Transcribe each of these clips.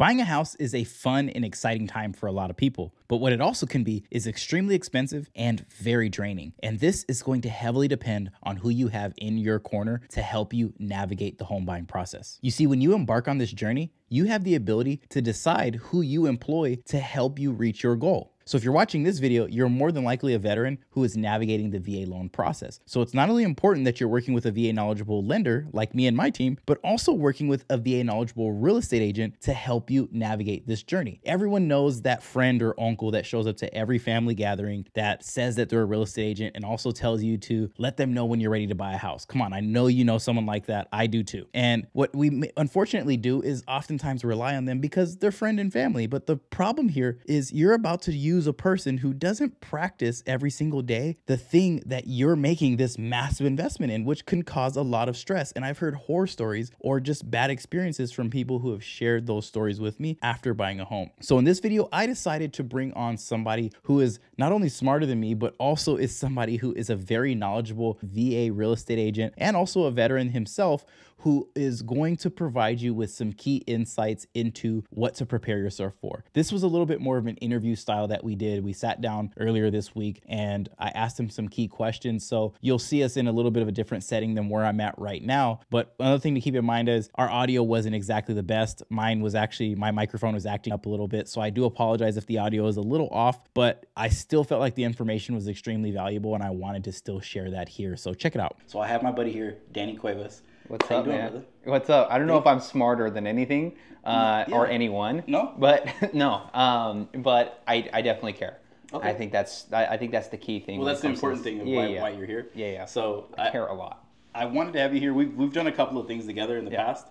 Buying a house is a fun and exciting time for a lot of people, but what it also can be is extremely expensive and very draining. And this is going to heavily depend on who you have in your corner to help you navigate the home buying process. You see, when you embark on this journey, you have the ability to decide who you employ to help you reach your goal. So if you're watching this video, you're more than likely a veteran who is navigating the VA loan process. So it's not only important that you're working with a VA knowledgeable lender like me and my team, but also working with a VA knowledgeable real estate agent to help you navigate this journey. Everyone knows that friend or uncle that shows up to every family gathering that says that they're a real estate agent and also tells you to let them know when you're ready to buy a house. Come on, I know you know someone like that. I do too. And what we unfortunately do is oftentimes rely on them because they're friend and family. But the problem here is you're about to use a person who doesn't practice every single day the thing that you're making this massive investment in, which can cause a lot of stress. And I've heard horror stories or just bad experiences from people who have shared those stories with me after buying a home. So in this video, I decided to bring on somebody who is not only smarter than me, but also is somebody who is a very knowledgeable VA real estate agent and also a veteran himself, who is going to provide you with some key insights into what to prepare yourself for. This was a little bit more of an interview style that we did. We sat down earlier this week and I asked him some key questions. So you'll see us in a little bit of a different setting than where I'm at right now. But another thing to keep in mind is our audio wasn't exactly the best. Mine was actually, my microphone was acting up a little bit. So I do apologize if the audio is a little off, but I still felt like the information was extremely valuable and I wanted to still share that here. So check it out. So I have my buddy here, Danny Cuevas. What's up, man? Brother? What's up? I don't know if I'm smarter than anything or anyone. No. But no. But I definitely care. Okay. I think that's the key thing. Well, that's the important thing of why you're here. Yeah, yeah. So I care a lot. I wanted to have you here. We've done a couple of things together in the past.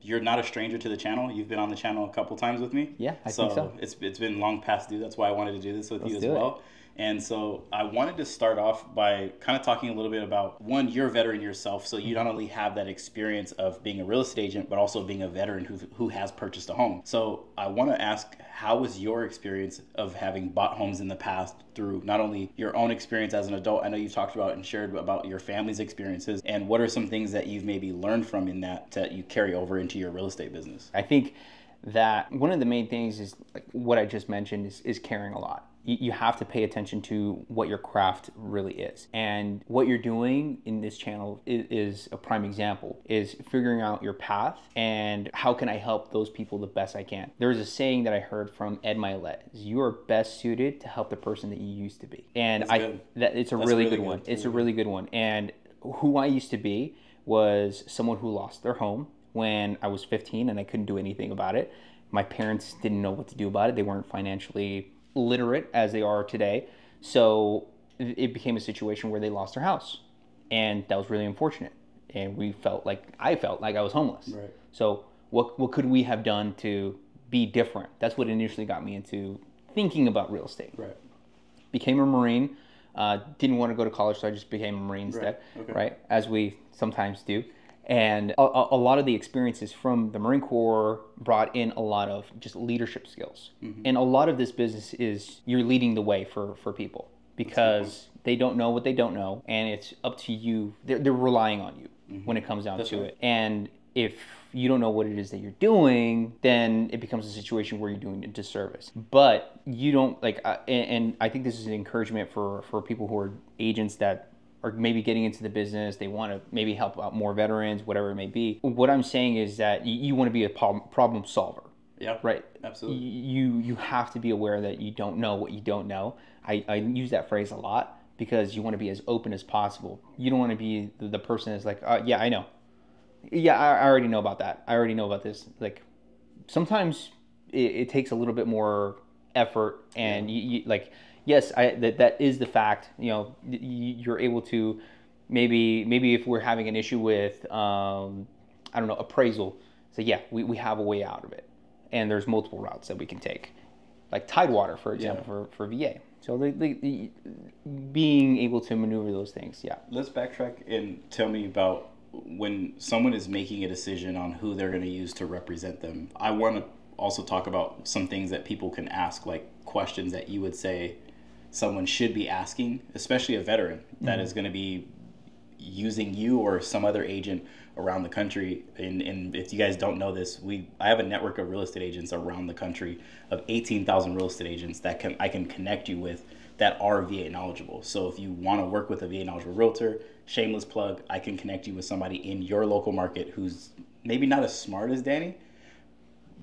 You're not a stranger to the channel. You've been on the channel a couple times with me. Yeah, I think so. It's been long past due. That's why I wanted to do this with you as well. And so I wanted to start off by kind of talking a little bit about, one, you're a veteran yourself, so you not only have that experience of being a real estate agent, but also being a veteran who has purchased a home. So I want to ask, how was your experience of having bought homes in the past through not only your own experience as an adult? I know you talked about and shared about your family's experiences, and what are some things that you've maybe learned from in that you carry over into your real estate business? I think that one of the main things is, like what I just mentioned, is caring a lot. You have to pay attention to what your craft really is. And what you're doing in this channel is a prime example, is figuring out your path and how can I help those people the best I can. There's a saying that I heard from Ed Mylett, is you are best suited to help the person that you used to be. And That's a really good one. It's a really good one. And who I used to be was someone who lost their home when I was 15 and I couldn't do anything about it. My parents didn't know what to do about it. They weren't financially literate as they are today. So it became a situation where they lost their house, and that was really unfortunate. And we felt like I was homeless. Right. So what could we have done to be different? That's what initially got me into thinking about real estate. Right. Became a Marine, didn't want to go to college, so I just became a Marine instead, right? As we sometimes do. And a lot of the experiences from the Marine Corps brought in a lot of just leadership skills. Mm-hmm. And a lot of this business is you're leading the way for people because they don't know what they don't know. And it's up to you. They're relying on you when it comes down to it. And if you don't know what it is that you're doing, then it becomes a situation where you're doing a disservice. But you don't and I think this is an encouragement for people who are agents that or maybe getting into the business, they want to maybe help out more veterans, whatever it may be. What I'm saying is that you want to be a problem solver. Yeah, right. Absolutely. You have to be aware that you don't know what you don't know. I use that phrase a lot because you want to be as open as possible. You don't want to be the person that's like, yeah, I know. Yeah, I already know about that. I already know about this. Like, sometimes it takes a little bit more effort and yes, that is the fact. You know, you're able to maybe if we're having an issue with I don't know, appraisal. So yeah, we have a way out of it, and there's multiple routes that we can take, like Tidewater, for example, for VA. So the being able to maneuver those things. Yeah. Let's backtrack and tell me about when someone is making a decision on who they're going to use to represent them. I want to also talk about some things that people can ask, like questions that you would say someone should be asking, especially a veteran that is going to be using you or some other agent around the country. And if you guys don't know this, I have a network of real estate agents around the country of 18,000 real estate agents that I can connect you with that are VA knowledgeable. So if you want to work with a VA knowledgeable realtor, shameless plug, I can connect you with somebody in your local market who's maybe not as smart as Danny,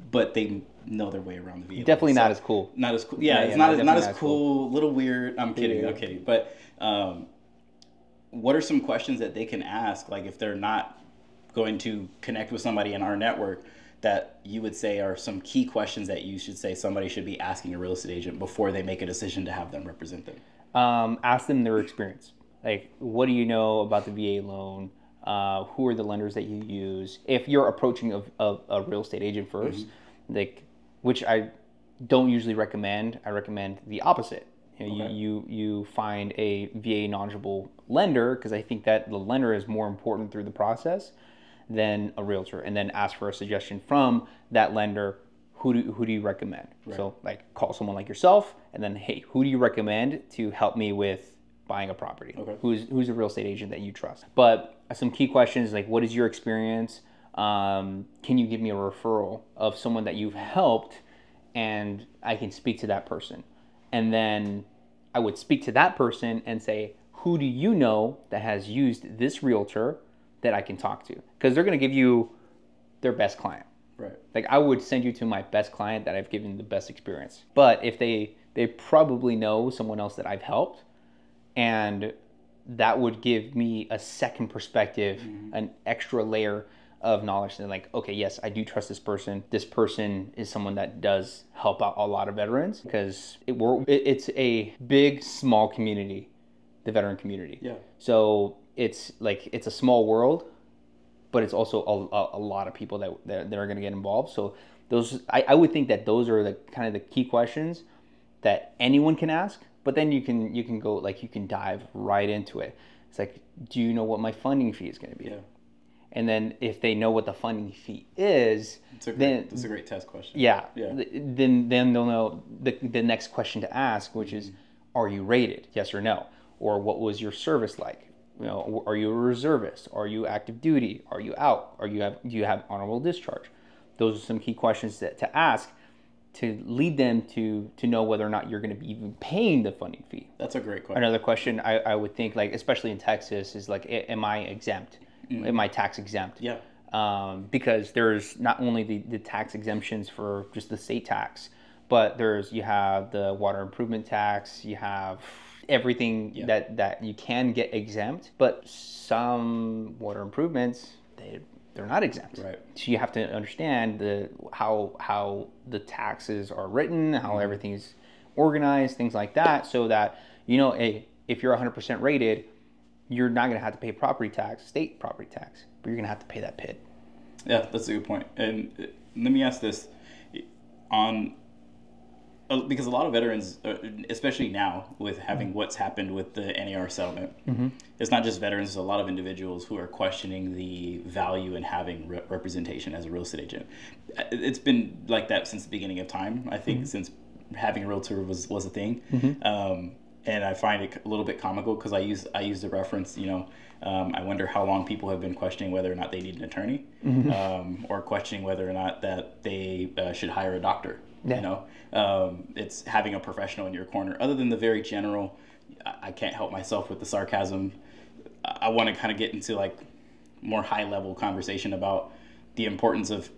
but they know their way around the VA. Definitely not as cool. Not as cool. Yeah, it's not as cool. Little weird. I'm kidding. Okay, but what are some questions that they can ask? Like if they're not going to connect with somebody in our network, that you would say are some key questions that you should say somebody should be asking a real estate agent before they make a decision to have them represent them? Ask them their experience. Like, what do you know about the VA loan? Who are the lenders that you use? If you're approaching a real estate agent first, mm-hmm. like, which I don't usually recommend, I recommend the opposite. You know, okay. you find a VA knowledgeable lender, because I think that the lender is more important through the process than a realtor, and then ask for a suggestion from that lender. Who do you recommend? Right. So like call someone like yourself, and then, hey, who do you recommend to help me with buying a property? Okay. Who's a real estate agent that you trust? But some key questions, like, what is your experience? Can you give me a referral of someone that you've helped and I can speak to that person? And then I would speak to that person and say, who do you know that has used this realtor that I can talk to? Because they're going to give you their best client. Right. Like, I would send you to my best client that I've given the best experience. But if they probably know someone else that I've helped, and that would give me a second perspective, mm-hmm. an extra layer of knowledge. And like, okay, yes, I do trust this person. This person is someone that does help out a lot of veterans, because it's a big, small community, the veteran community. Yeah. So it's like, it's a small world, but it's also a lot of people that are going to get involved. So those, I would think that those are the kind of the key questions that anyone can ask. But then you can go, like, you can dive right into it. It's like, do you know what my funding fee is going to be? Yeah. And then if they know what the funding fee is, that's a great test question. Yeah. Yeah. Then they'll know the next question to ask, which is, are you rated? Yes or no? Or what was your service like? You know, are you a reservist? Are you active duty? Are you out? Do you have honorable discharge? Those are some key questions to ask to lead them to know whether or not you're going to be even paying the funding fee. That's a great question. Another question I would think, like, especially in Texas, is like, am I exempt? Mm-hmm. Am I tax exempt? Yeah. Because there's not only the tax exemptions for just the state tax, but you have the water improvement tax, you have everything yeah. that you can get exempt, but some water improvements, they're not exempt. Right. So you have to understand how the taxes are written, how mm-hmm. everything is organized, things like that, so that you know, if you're 100% rated, you're not going to have to pay property tax, state property tax, but you're going to have to pay that PID. Yeah, that's a good point. And let me ask this because a lot of veterans, especially now with having what's happened with the NAR settlement, mm-hmm. it's not just veterans, it's a lot of individuals who are questioning the value in having representation as a real estate agent. It's been like that since the beginning of time, I think, mm-hmm. since having a realtor was a thing. Mm-hmm. And I find it a little bit comical because I use the reference, you know, I wonder how long people have been questioning whether or not they need an attorney, mm-hmm. Or questioning whether or not that they should hire a doctor. Yeah. You know, it's having a professional in your corner. Other than the very general, I can't help myself with the sarcasm. I want to kind of get into like more high level conversation about the importance of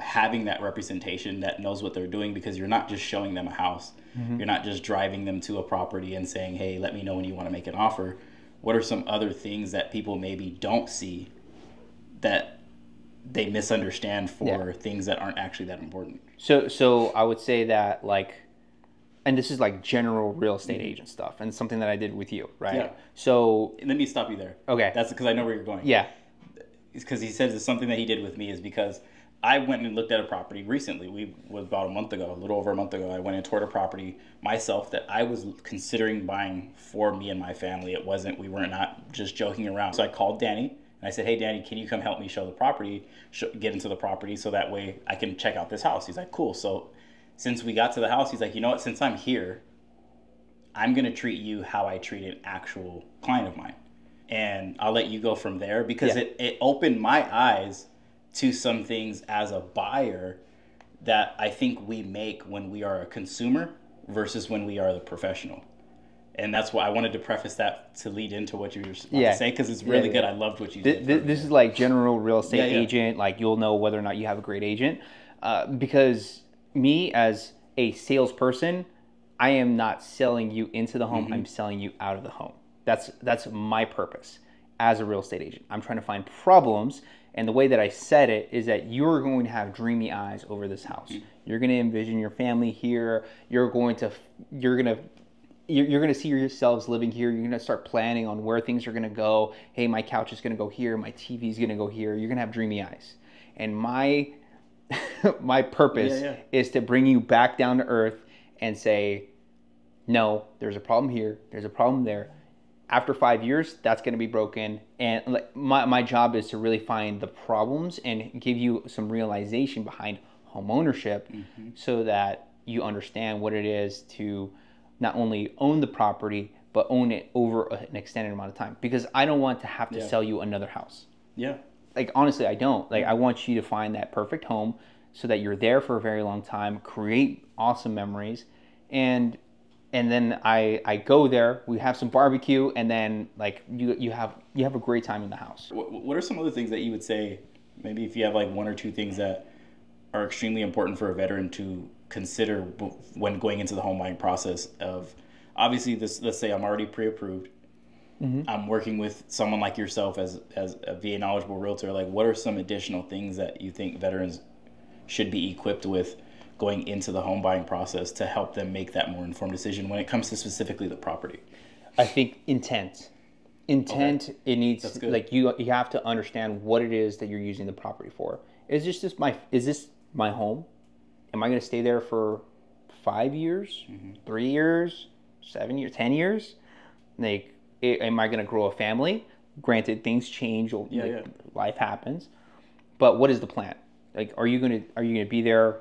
having that representation that knows what they're doing, because you're not just showing them a house. Mm-hmm. You're not just driving them to a property and saying, hey, let me know when you want to make an offer. What are some other things that people maybe don't see that they misunderstand for yeah. things that aren't actually that important? So I would say that, like, and this is like general real estate agent stuff, and something that I did with you, right? Yeah. So let me stop you there. Okay. That's because I know where you're going. Yeah. It's because he says it's something that he did with me is because I went and looked at a property recently. We was about a little over a month ago. I went and toured a property myself that I was considering buying for me and my family. It wasn't, we were not just joking around. So I called Danny. I said, hey, Danny, can you come help me show the property, get into the property so that way I can check out this house? He's like, cool. So since we got to the house, he's like, you know what? Since I'm here, I'm going to treat you how I treat an actual client of mine. And I'll let you go from there, because it opened my eyes to some things as a buyer that I think we make when we are a consumer versus when we are the professional. And that's why I wanted to preface that to lead into what you were about to say, because it's really good. I loved what you did. This is like general real estate agent. Like, you'll know whether or not you have a great agent. Because me as a salesperson, I am not selling you into the home. Mm-hmm. I'm selling you out of the home. That's my purpose as a real estate agent. I'm trying to find problems. And the way that I said it is that you're going to have dreamy eyes over this house. Mm-hmm. You're going to envision your family here. You're going to see yourselves living here. You're going to start planning on where things are going to go. Hey, my couch is going to go here. My TV is going to go here. You're going to have dreamy eyes. And my purpose is to bring you back down to earth and say, no, there's a problem here. There's a problem there. After 5 years, that's going to be broken. And my job is to really find the problems and give you some realization behind home ownership, mm-hmm. so that you understand what it is to not only own the property, but own it over an extended amount of time. Because I don't want to have to sell you another house. Yeah. Like, honestly, I don't. Like, I want you to find that perfect home so that you're there for a very long time, create awesome memories. And then I go there, we have some barbecue, and then like you have a great time in the house. What are some other things that you would say, maybe if you have like one or two things that are extremely important for a veteran to consider when going into the home buying process? Of obviously this, let's say I'm already pre-approved, mm-hmm. I'm working with someone like yourself as a VA knowledgeable realtor. Like, what are some additional things that you think veterans should be equipped with going into the home buying process to help them make that more informed decision when it comes to specifically the property? I think intent. Okay. It needs, like, you have to understand what it is that you're using the property for. Is this my home? Am I going to stay there for 5 years, mm-hmm. 3 years, 7 years, 10 years? Like, am I going to grow a family? Granted, things change. Life happens. But what is the plan? Like, are you going to be there,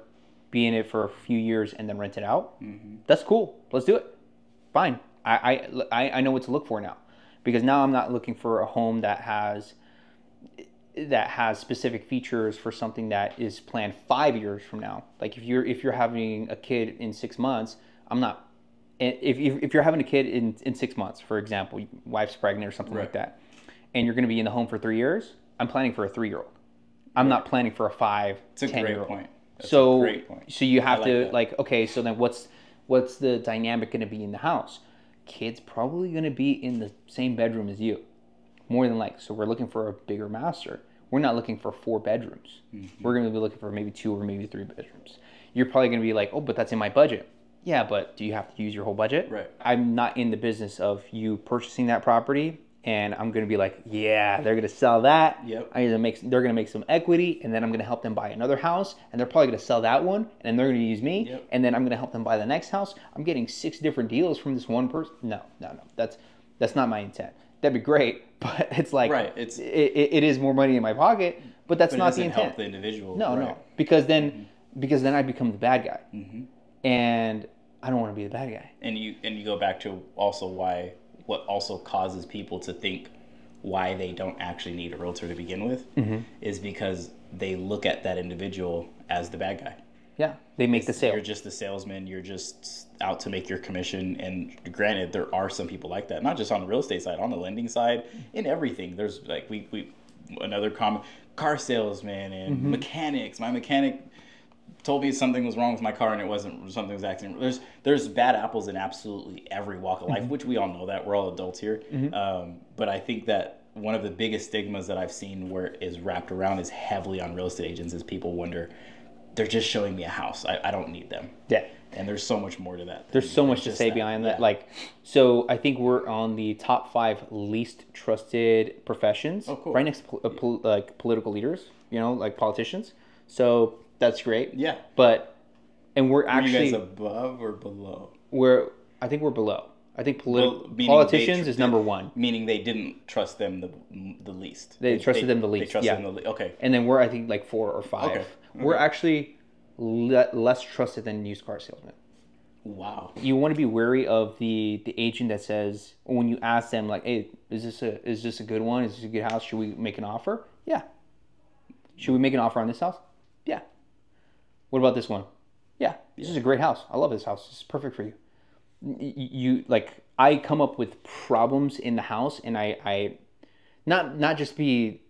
be in it for a few years, and then rent it out? Mm-hmm. That's cool. Let's do it. Fine. I know what to look for now, because now I'm not looking for a home that has specific features for something that is planned 5 years from now. Like, if you're having a kid in 6 months, I'm not. If you're having a kid in 6 months, for example, your wife's pregnant or something like that, and you're going to be in the home for 3 years, I'm planning for a 3-year-old. I'm not planning for a 5-10-year-old. Great point. So you have to, like, okay, so then what's the dynamic going to be in the house? Kid's probably going to be in the same bedroom as you, more than likely. So we're looking for a bigger master. We're not looking for 4 bedrooms. Mm-hmm. We're going to be looking for maybe 2 or maybe 3 bedrooms. You're probably going to be like, oh, but that's in my budget. Yeah, but do you have to use your whole budget? Right. I'm not in the business of you purchasing that property, and I'm going to be like, yeah, they're going to sell that. Yep. They're going to make some equity, and then I'm going to help them buy another house, and they're probably going to sell that one, and then they're going to use me, and then I'm going to help them buy the next house. I'm getting 6 different deals from this one person. No. That's not my intent. That'd be great, but it's like, it is more money in my pocket, but that's not the intent. It doesn't help the individual. No, because then I become the bad guy, mm-hmm. and I don't want to be the bad guy. And you go back to also why. What also causes people to think why they don't actually need a realtor to begin with, mm-hmm. is because they look at that individual as the bad guy. Yeah, they make the sale. You're just the salesman. You're just out to make your commission. And granted, there are some people like that, not just on the real estate side, on the lending side, in everything. There's like we another common, car salesman and mm-hmm. mechanics. My mechanic told me something was wrong with my car, and it wasn't. Something was accident. There's bad apples in absolutely every walk of life, mm-hmm. which we all know that. We're all adults here. Mm-hmm. But I think that one of the biggest stigmas that I've seen where it is wrapped around is heavily on real estate agents is people wonder, they're just showing me a house. I don't need them. Yeah. And there's so much more to that. There's so much to say behind that. Like, so I think we're on the top 5 least trusted professions. Oh, cool. Right next to like political leaders, you know, like politicians. So... that's great. Yeah. But, and we're actually... Are you guys above or below? I think we're below. I think politicians is number 1. Meaning they didn't trust them the least. They trusted them the least. Okay. And then we're, I think, like 4 or 5. Okay. We're actually less trusted than used car salesmen. Wow. You want to be wary of the agent that says, when you ask them like, hey, is this a good one? Is this a good house? Should we make an offer? Yeah. Should we make an offer on this house? Yeah. What about this one? Yeah. This is a great house. I love this house. This is perfect for you. You like, I come up with problems in the house, and I not just to be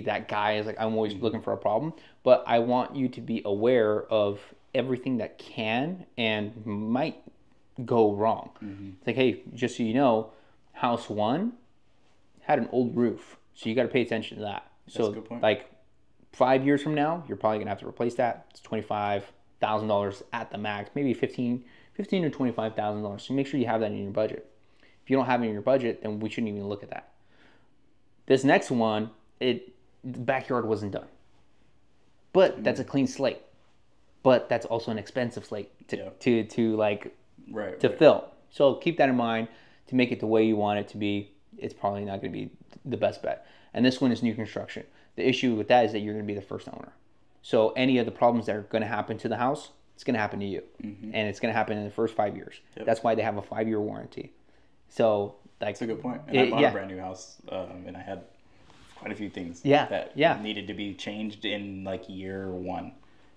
that guy is like, I'm always looking for a problem, but I want you to be aware of everything that can and might go wrong. Mm-hmm. It's like, hey, just so you know, house one had an old roof, so you got to pay attention to that. That's so a good point. Like 5 years from now, you're probably gonna have to replace that. It's $25,000 at the max, maybe $15,000 or $25,000. So make sure you have that in your budget. If you don't have it in your budget, then we shouldn't even look at that. This next one, the backyard wasn't done, but that's a clean slate. But that's also an expensive slate to fill. So keep that in mind. To make it the way you want it to be, it's probably not going to be the best bet. And this one is new construction. The issue with that is that you're going to be the first owner. So any of the problems that are going to happen to the house, it's going to happen to you. Mm-hmm. And it's going to happen in the first 5 years. Yep. That's why they have a 5-year warranty. So like, that's a good point. And I bought a brand new house, and I had quite a few things that needed to be changed in like year one.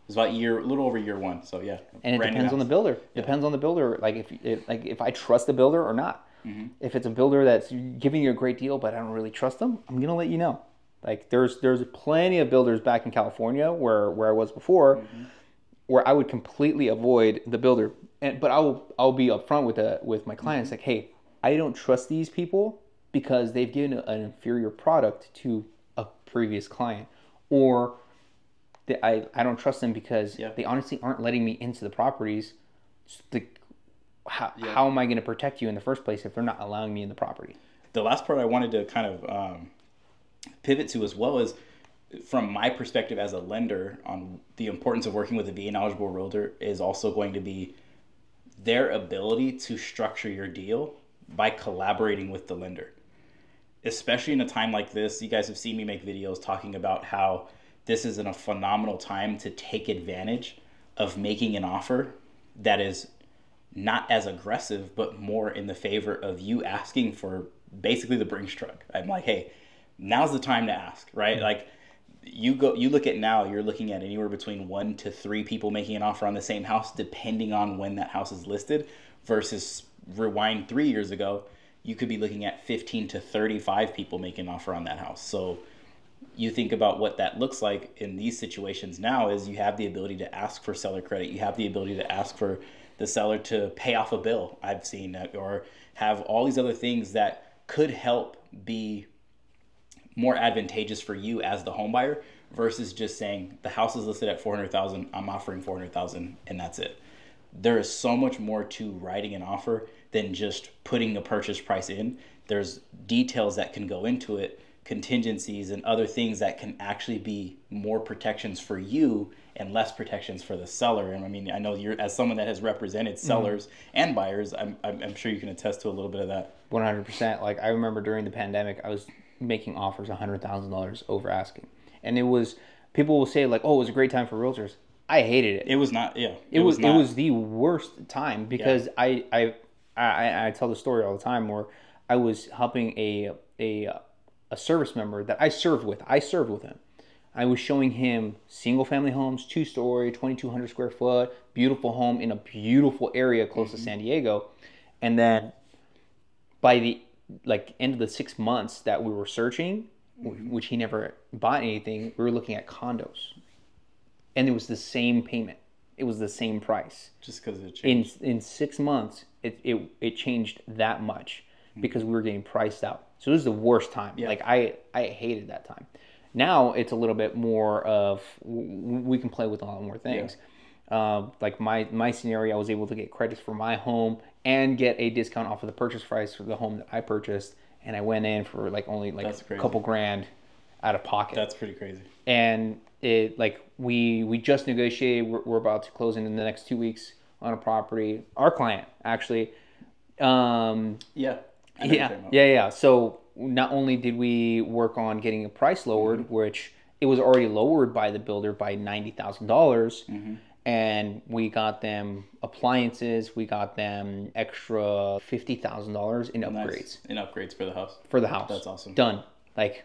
It was about a little over year one, so yeah. And it depends on the builder. Yeah. Depends on the builder, like if I trust the builder or not. Mm-hmm. If it's a builder that's giving you a great deal, but I don't really trust them, I'm gonna let you know. Like there's plenty of builders back in California where I was before, mm-hmm. where I would completely avoid the builder, but I'll be upfront with my clients, mm-hmm. like, hey, I don't trust these people because they've given an inferior product to a previous client, or I don't trust them because they honestly aren't letting me into the properties. How am I going to protect you in the first place if they're not allowing me in the property? The last part I wanted to kind of pivot to as well is, from my perspective as a lender, on the importance of working with a VA knowledgeable realtor is also going to be their ability to structure your deal by collaborating with the lender. Especially in a time like this, you guys have seen me make videos talking about how this is a phenomenal time to take advantage of making an offer that is not as aggressive, but more in the favor of you asking for basically the Brinks truck. I'm like, hey, now's the time to ask, right? Mm-hmm. Like you look at now, you're looking at anywhere between 1 to 3 people making an offer on the same house, depending on when that house is listed, versus rewind 3 years ago, you could be looking at 15 to 35 people making an offer on that house. So you think about what that looks like in these situations now is you have the ability to ask for seller credit. You have the ability to ask for the seller to pay off a bill, I've seen that, or have all these other things that could help be more advantageous for you as the home buyer versus just saying the house is listed at 400,000, I'm offering 400,000 and that's it. There is so much more to writing an offer than just putting a purchase price in. There's details that can go into it, contingencies and other things that can actually be more protections for you and less protections for the seller. And I mean, I know you're, as someone that has represented sellers mm-hmm. and buyers, I'm sure you can attest to a little bit of that. 100%. Like I remember during the pandemic, I was making offers $100,000 over asking. And it was, people will say like, oh, it was a great time for realtors. I hated it. It was not, yeah. It was the worst time because I tell the story all the time where I was helping a service member that I served with. I served with him. I was showing him single family homes, 2-story, 2,200 square foot, beautiful home in a beautiful area close mm-hmm. to San Diego. And then by the end of the 6 months that we were searching, mm-hmm. which he never bought anything, we were looking at condos. And it was the same payment. It was the same price. Just because it changed. In 6 months, it changed that much mm-hmm. because we were getting priced out. So this is the worst time. Yeah. Like I hated that time. Now it's a little bit more of we can play with a lot more things. Yeah. Like my scenario, I was able to get credits for my home and get a discount off of the purchase price for the home that I purchased. And I went in for only a couple grand out of pocket. That's pretty crazy. And it we just negotiated. We're about to close in the next 2 weeks on a property. Our client actually. So not only did we work on getting a price lowered, mm-hmm. which it was already lowered by the builder by $90,000, mm-hmm. and we got them a appliances. We got them extra $50,000 in upgrades. In upgrades for the house. For the house. That's awesome. Done. Like,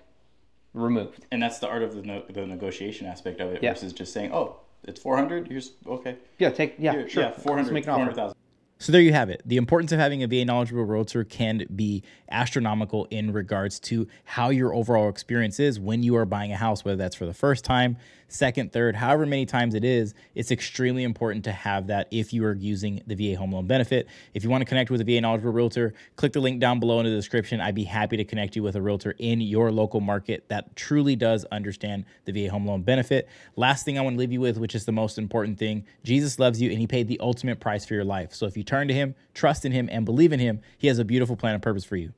removed. And that's the art of the negotiation aspect of it, yeah, versus just saying, oh, it's 400. Here's, okay. Yeah, take, yeah, here, sure. Yeah, 400,000. So there you have it. The importance of having a VA knowledgeable realtor can be astronomical in regards to how your overall experience is when you are buying a house, whether that's for the first time, second, third, however many times it is. It's extremely important to have that if you are using the VA home loan benefit. If you want to connect with a VA knowledgeable realtor, click the link down below in the description. I'd be happy to connect you with a realtor in your local market that truly does understand the VA home loan benefit. Last thing I want to leave you with, which is the most important thing, Jesus loves you and he paid the ultimate price for your life. So if you turn to him, trust in him, and believe in him, he has a beautiful plan and purpose for you.